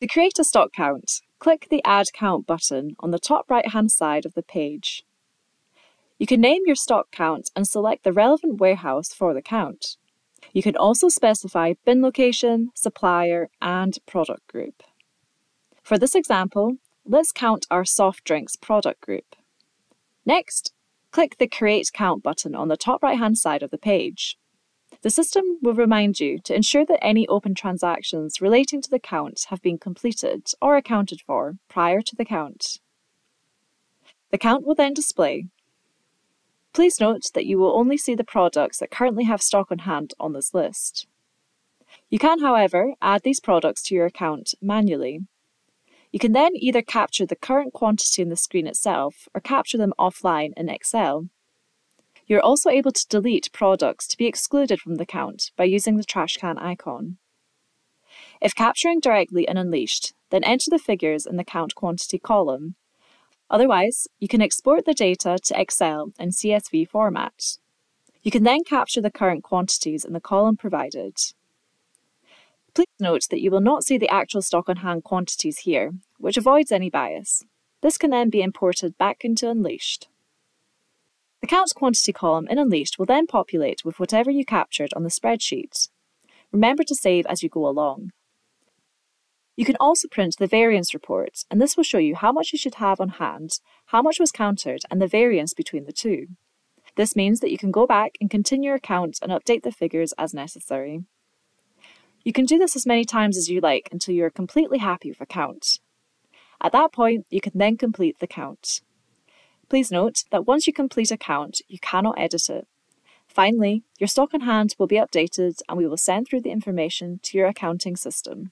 To create a stock count, click the Add Count button on the top right-hand side of the page. You can name your stock count and select the relevant warehouse for the count. You can also specify bin location, supplier, and product group. For this example, let's count our soft drinks product group. Next, click the Create Count button on the top right-hand side of the page. The system will remind you to ensure that any open transactions relating to the count have been completed or accounted for prior to the count. The count will then display. Please note that you will only see the products that currently have stock on hand on this list. You can, however, add these products to your account manually. You can then either capture the current quantity on the screen itself or capture them offline in Excel. You're also able to delete products to be excluded from the count by using the trash can icon. If capturing directly in Unleashed, then enter the figures in the count quantity column. Otherwise, you can export the data to Excel in CSV format. You can then capture the current quantities in the column provided. Please note that you will not see the actual stock on hand quantities here, which avoids any bias. This can then be imported back into Unleashed. The Count Quantity column in Unleashed will then populate with whatever you captured on the spreadsheet. Remember to save as you go along. You can also print the variance report, and this will show you how much you should have on hand, how much was countered, and the variance between the two. This means that you can go back and continue your count and update the figures as necessary. You can do this as many times as you like until you are completely happy with a count. At that point, you can then complete the count. Please note that once you complete a count, you cannot edit it. Finally, your stock on hand will be updated and we will send through the information to your accounting system.